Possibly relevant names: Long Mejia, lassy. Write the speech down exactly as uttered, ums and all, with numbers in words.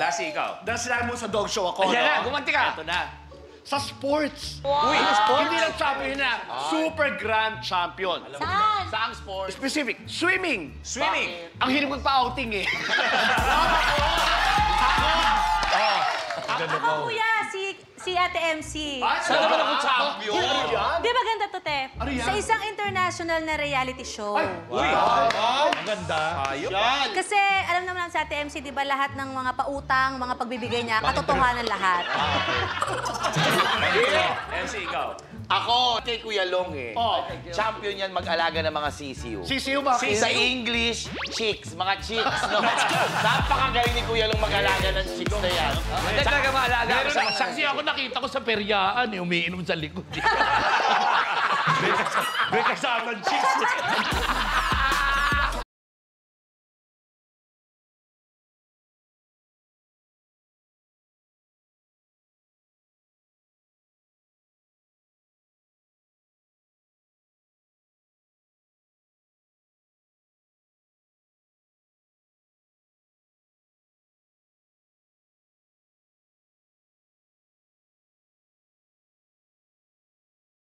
Lassie, ikaw. Dasilayan mo sa dog show ako, ayan no? Na, gumanti ka. Ito na. Sa sports. Wow. Uy, ah, sports? Hindi lang sabihin na ah. super grand champion. Saan? Saang sports? Specific. Swimming. Swimming. Bakit? Ang hiling magpa-outing eh. Ako kuya, si, si Ate M C. Ah, saan naman ako champion? Di ba ganda to, Tef? Sa isang international na reality show. Ay, wow. wow. Ang ganda. Ayun. Kasi alam naman lang sa Ate M C, di ba lahat ng mga pautang, mga pagbibigay niya, katotohanan lahat. M C, ikaw. Ako, kay Kuya Long eh. Oh. Champion yan mag-alaga ng mga sisiyo. Sisiyo ba? Sisiyo? Sa English, chicks. Mga chicks, no? Napakagaling ni Kuya Long mag-alaga ng chicks na yan. Hindi talaga mag-alaga. Saksi ako nakita ko sa peryaan eh. Umiinom sa likod eh. May kasama ng chicks.